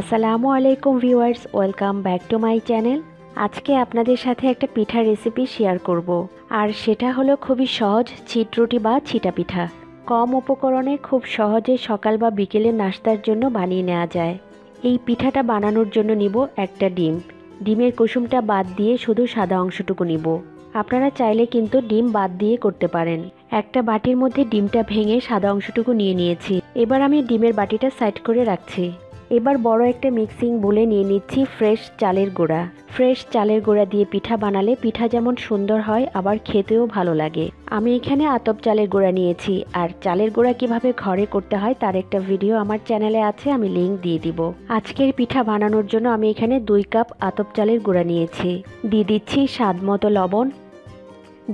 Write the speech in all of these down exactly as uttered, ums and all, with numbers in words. আসসালামু আলাইকুম viewers, welcome back to my channel. আজকে আপনাদের সাথে একটা পিঠা রেসিপি শেয়ার করব, আর সেটা হলো খুবই সহজ ছিট রুটি বা ছিটা পিঠা। কম উপকরণে খুব সহজে সকাল বা বিকেলে নাস্তার জন্য বানিয়ে নেওয়া যায়। এই পিঠাটা বানানোর জন্য নিব একটা ডিম। ডিমের কুসুমটা বাদ দিয়ে শুধু সাদা অংশটুকু নিব। আপনারা চাইলে কিন্তু ডিম বাদ দিয়ে করতে পারেন। একটা বাটির মধ্যে ডিমটা ভেঙে সাদা অংশটুকু নিয়ে নিয়েছি। এবার আমি ডিমের বাটিটা সাইড করে রাখছি। এবার বড় একটা মিক্সিং বোলে নিয়ে নিচ্ছি ফ্রেশ চালের গুঁড়া। ফ্রেশ চালের গুঁড়া দিয়ে পিঠা বানালে পিঠা যেমন সুন্দর হয়, আবার খেতেও ভালো লাগে। আমি এখানে আতপ চালের গুঁড়া নিয়েছি, আর চালের গুঁড়া কিভাবে ঘরে করতে হয় তার একটা ভিডিও আমার চ্যানেলে আছে, আমি লিংক দিয়ে দিব। আজকের পিঠা বানানোর জন্য আমি এখানে দুই কাপ আতপ চালের গুঁড়া নিয়েছি। দিয়ে দিচ্ছি স্বাদ মতো লবণ,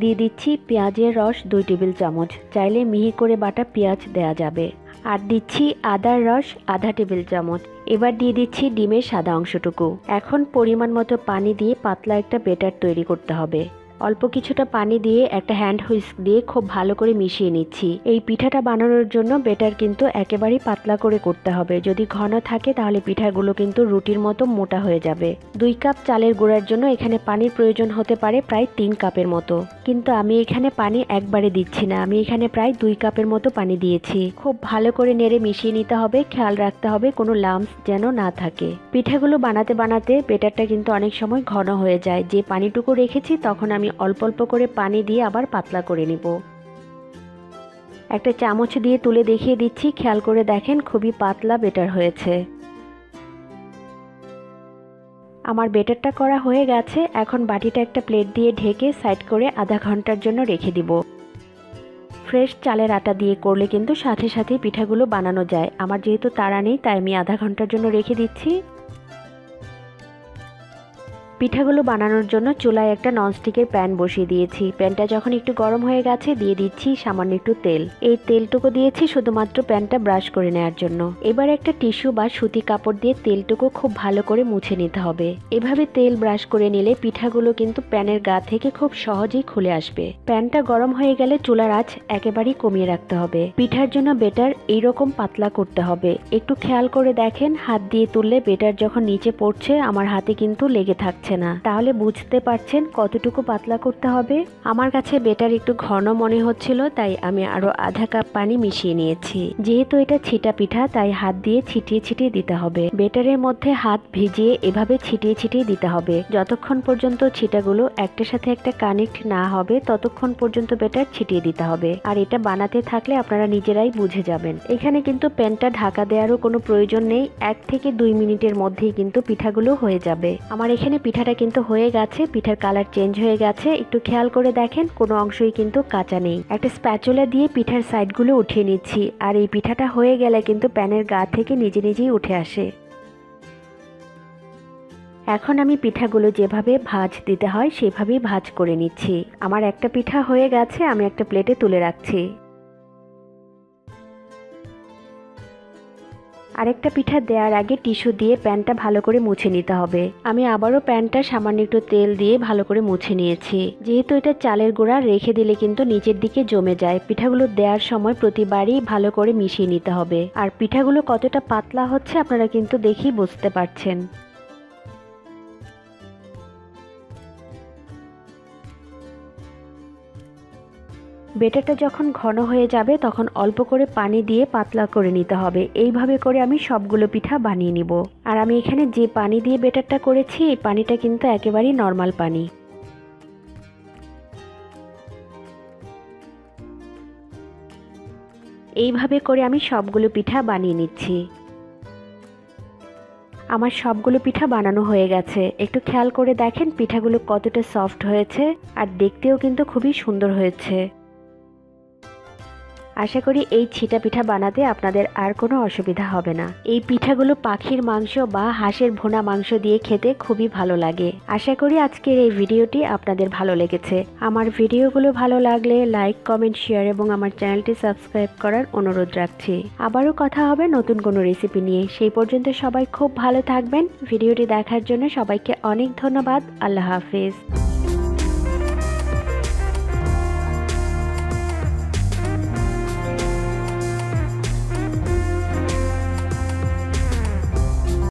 দিয়ে দিচ্ছি পেঁয়াজের রস দুই টেবিল চামচ, চাইলে মিহি করে বাটা পেঁয়াজ দেওয়া যাবে, আর দিচ্ছি আদার রস আধা টেবিল চামচ। এবার দিয়ে দিচ্ছি ডিমের সাদা অংশটুকু। এখন পরিমাণ মতো পানি দিয়ে পাতলা একটা ব্যাটার তৈরি করতে হবে। অল্প কিছুটা পানি দিয়ে একটা হ্যান্ড হুইস্ক দিয়ে খুব ভালো করে মিশিয়ে নিচ্ছি। এই পিঠাটা বানানোর জন্য ব্যাটার কিন্তু একেবারেই পাতলা করে করতে হবে। যদি ঘন থাকে তাহলে পিঠাগুলো কিন্তু রুটির মতো মোটা হয়ে যাবে। দুই কাপ চালের গুঁড়ার জন্য এখানে পানির প্রয়োজন হতে পারে প্রায় তিন কাপের মতো, কিন্তু আমি এখানে পানি একবারে দিচ্ছি না, আমি এখানে প্রায় দুই কাপের মতো পানি দিয়েছি। খুব ভালো করে নেড়ে মিশিয়ে নিতে হবে, খেয়াল রাখতে হবে কোনো লাম্পস যেন না থাকে। পিঠাগুলো বানাতে বানাতে ব্যাটারটা কিন্তু অনেক সময় ঘন হয়ে যায়। যে পানিটুকু রেখেছি তখন আমি অল্প অল্প করে পানি দিয়ে আবার পাতলা করে নিব। একটা চামচ দিয়ে তুলে দেখিয়ে দিচ্ছি, খেয়াল করে দেখেন খুবই পাতলা ব্যাটার হয়েছে। আমার ব্যাটারটা করা হয়ে গেছে। এখন বাটিটা একটা প্লেট দিয়ে ঢেকে সাইড করে আধা ঘন্টার জন্য রেখে দিব। ফ্রেশ চালের আটা দিয়ে করলে কিন্তু সাথে সাথে পিঠাগুলো বানানো যায়। আমার যেহেতু তাড়া নেই তাই আমি আধা ঘন্টার জন্য রেখে দিচ্ছি। পিঠাগুলো বানানোর জন্য চুলায় একটা ননস্টিকের প্যান বসিয়ে দিয়েছি। প্যানটা যখন একটু গরম হয়ে গেছে দিয়ে দিচ্ছি সামান্য একটু তেল। এই তেলটুকু দিয়েছি শুধুমাত্র প্যানটা ব্রাশ করে নেওয়ার জন্য। এবার একটা টিস্যু বা সুতি কাপড় দিয়ে তেলটুকু খুব ভালো করে মুছে নিতে হবে। এভাবে তেল ব্রাশ করে নিলে পিঠাগুলো কিন্তু প্যানের গা থেকে খুব সহজেই খুলে আসবে। প্যানটা গরম হয়ে গেলে চুলার আঁচ একেবারেই কমিয়ে রাখতে হবে। পিঠার জন্য বেটার এইরকম পাতলা করতে হবে। একটু খেয়াল করে দেখেন, হাত দিয়ে তুললে বেটার যখন নিচে পড়ছে আমার হাতে কিন্তু লেগে থাকছে না, তাহলে বুঝতে পারছেন কতটুকু পাতলা করতে হবে। আমার কাছে বেটার একটু ঘন মনে হচ্ছিল তাই আমি আরো আধা কাপ পানি মিশিয়ে নিয়েছি। যেহেতু এটা ছিটা পিঠা তাই হাত দিয়ে ছিটিয়ে ছিটিয়ে দিতে হবে। বেটারের মধ্যে হাত ভিজিয়ে এভাবে ছিটিয়ে ছিটিয়ে দিতে হবে। যতক্ষণ পর্যন্ত ছিটাগুলো একটার সাথে একটা কানেক্ট না হবে ততক্ষণ পর্যন্ত বেটার ছিটিয়ে দিতে হবে। আর এটা বানাতে থাকলে আপনারা নিজেরাই বুঝে যাবেন। এখানে কিন্তু প্যানটা ঢাকা দেওয়ারও কোনো প্রয়োজন নেই, এক থেকে দুই মিনিটের মধ্যেই কিন্তু পিঠাগুলো হয়ে যাবে। আমার এখানে পিঠাটা কিন্তু হয়ে গেছে, পিঠার কালার চেঞ্জ হয়ে গেছে। একটু খেয়াল করে দেখেন কোনো অংশই কিন্তু কাঁচা নেই। একটা স্প্যাচুলা দিয়ে পিঠার সাইডগুলো উঠিয়ে নিচ্ছি। আর এই পিঠাটা হয়ে গেলে কিন্তু প্যানের গা থেকে নিজে নিজেই উঠে আসে। এখন আমি পিঠাগুলো যেভাবে ভাঁজ দিতে হয় সেভাবেই ভাঁজ করে নিচ্ছি। আমার একটা পিঠা হয়ে গেছে, আমি একটা প্লেটে তুলে রাখছি। আরেকটা পিঠা দেওয়ার আগে টিস্যু দিয়ে প্যানটা ভালো করে মুছে নিতে হবে। আমি আবারও প্যানটা সামান্য একটু তেল দিয়ে ভালো করে মুছে নিয়েছি। যেহেতু এটা চালের গুঁড়া, রেখে দিলে কিন্তু নিচের দিকে জমে যায়। পিঠাগুলো দেওয়ার সময় প্রতিবারই ভালো করে মিশিয়ে নিতে হবে। আর পিঠাগুলো কতটা পাতলা হচ্ছে আপনারা কিন্তু দেখেই বুঝতে পারছেন। ব্যাটারটা যখন ঘন হয়ে যাবে তখন অল্প করে পানি দিয়ে পাতলা করে নিতে হবে। এইভাবে করে আমি সবগুলো পিঠা বানিয়ে নিব। আর আমি এখানে যে পানি দিয়ে ব্যাটারটা করেছি এই পানিটা কিন্তু একেবারেই নর্মাল পানি। এইভাবে করে আমি সবগুলো পিঠা বানিয়ে নিচ্ছি। আমার সবগুলো পিঠা বানানো হয়ে গেছে। একটু খেয়াল করে দেখেন পিঠাগুলো কতটা সফট হয়েছে, আর দেখতেও কিন্তু খুবই সুন্দর হয়েছে। আশা করি এই ছিটা পিঠা বানাতে আপনাদের আর কোনো অসুবিধা হবে না। এই পিঠাগুলো পাখির মাংস বা হাঁসের ভোনা মাংস দিয়ে খেতে খুবই ভালো লাগে। আশা করি আজকের এই ভিডিওটি আপনাদের ভালো লেগেছে। আমার ভিডিওগুলো ভালো লাগলে লাইক, কমেন্ট, শেয়ার এবং আমার চ্যানেলটি সাবস্ক্রাইব করার অনুরোধ রাখছি। আবারও কথা হবে নতুন কোনো রেসিপি নিয়ে। সেই পর্যন্ত সবাই খুব ভালো থাকবেন। ভিডিওটি দেখার জন্য সবাইকে অনেক ধন্যবাদ। আল্লাহ হাফেজ।